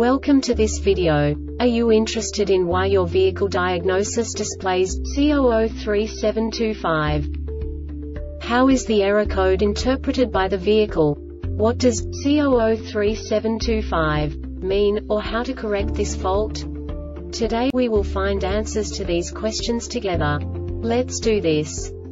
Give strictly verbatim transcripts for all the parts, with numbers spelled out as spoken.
Welcome to this video. Are you interested in why your vehicle diagnosis displays C zero zero three seven two five? How is the error code interpreted by the vehicle? What does C zero zero three seven two five mean, or how to correct this fault? Today we will find answers to these questions together. Let's do this.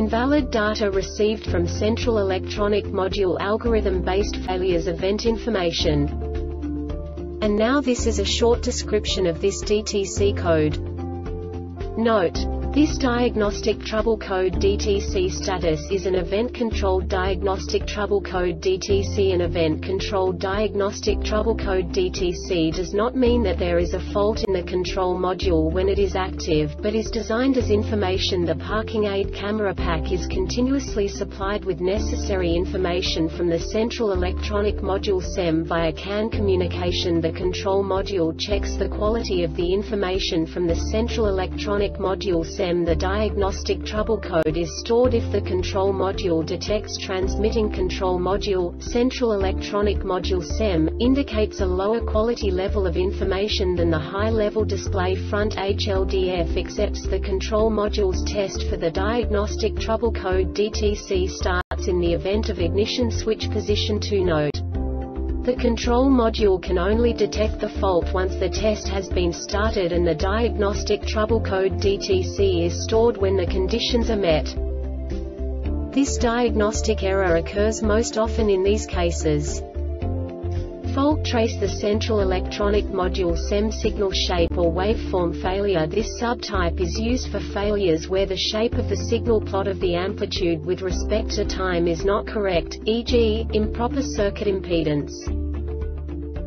invalid data received from central electronic module algorithm-based failures event information. And now this is a short description of this D T C code. Note: this diagnostic trouble code D T C status is an event-controlled diagnostic trouble code D T C. An event-controlled diagnostic trouble code D T C does not mean that there is a fault in the control module when it is active, but is designed as information. The parking aid camera P A C is continuously supplied with necessary information from the central electronic module C E M via C A N communication. The control module checks the quality of the information from the central electronic module C E M. The diagnostic trouble code is stored if the control module detects transmitting control module, central electronic module C E M, indicates a lower quality level of information than the high-level display front H L D F accepts the control module's test for the diagnostic trouble code D T C starts in the event of ignition switch position two. Note: the control module can only detect the fault once the test has been started, and the diagnostic trouble code D T C is stored when the conditions are met. This diagnostic error occurs most often in these cases. Fault trace the central electronic module C E M signal shape or waveform failure. This subtype is used for failures where the shape of the signal plot of the amplitude with respect to time is not correct, for example, improper circuit impedance.